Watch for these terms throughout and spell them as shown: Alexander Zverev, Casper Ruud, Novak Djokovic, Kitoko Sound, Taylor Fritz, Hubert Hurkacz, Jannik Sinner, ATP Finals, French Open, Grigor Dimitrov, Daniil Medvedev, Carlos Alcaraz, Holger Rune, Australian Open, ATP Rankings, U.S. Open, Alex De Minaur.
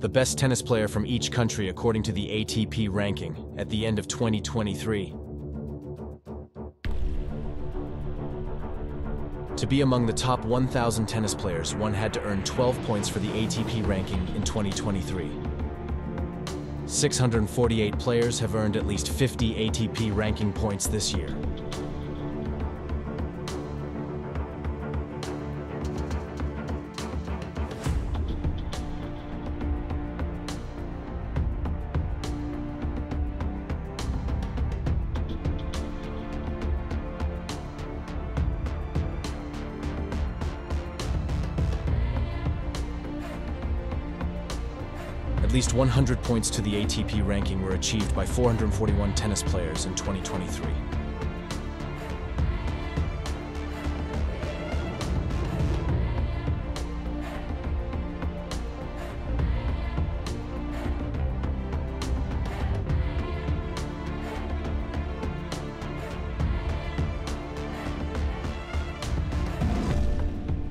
the best tennis player from each country according to the ATP ranking at the end of 2023. To be among the top 1,000 tennis players, one had to earn 12 points for the ATP ranking in 2023. 648 players have earned at least 50 ATP ranking points this year. At least 100 points to the ATP ranking were achieved by 441 tennis players in 2023.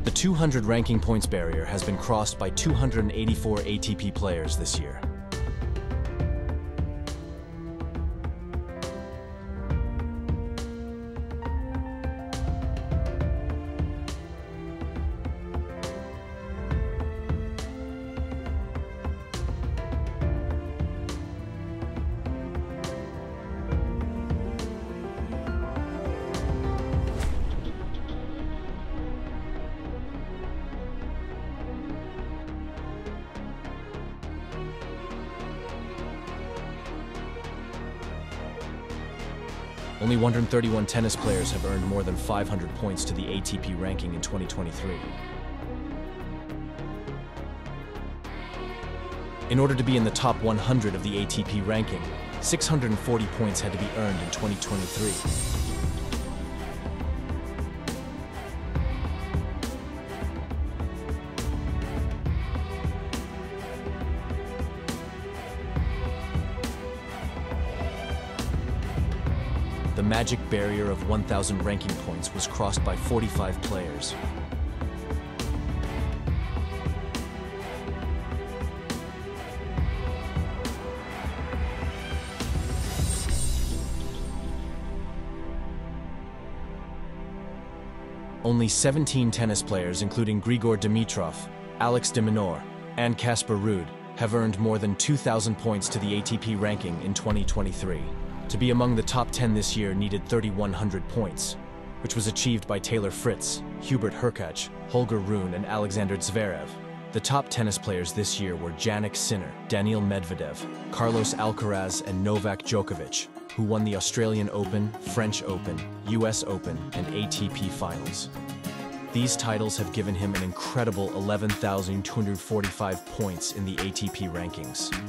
The 200 ranking points barrier has been crossed by 284 ATP players this year. Only 131 tennis players have earned more than 500 points to the ATP ranking in 2023. In order to be in the top 100 of the ATP ranking, 640 points had to be earned in 2023. The magic barrier of 1,000 ranking points was crossed by 45 players. Only 17 tennis players, including Grigor Dimitrov, Alex De Minaur, and Casper Ruud, have earned more than 2,000 points to the ATP ranking in 2023. To be among the top 10 this year needed 3,100 points, which was achieved by Taylor Fritz, Hubert Hurkacz, Holger Rune, and Alexander Zverev. The top tennis players this year were Jannik Sinner, Daniil Medvedev, Carlos Alcaraz, and Novak Djokovic, who won the Australian Open, French Open, U.S. Open, and ATP Finals. These titles have given him an incredible 11,245 points in the ATP rankings.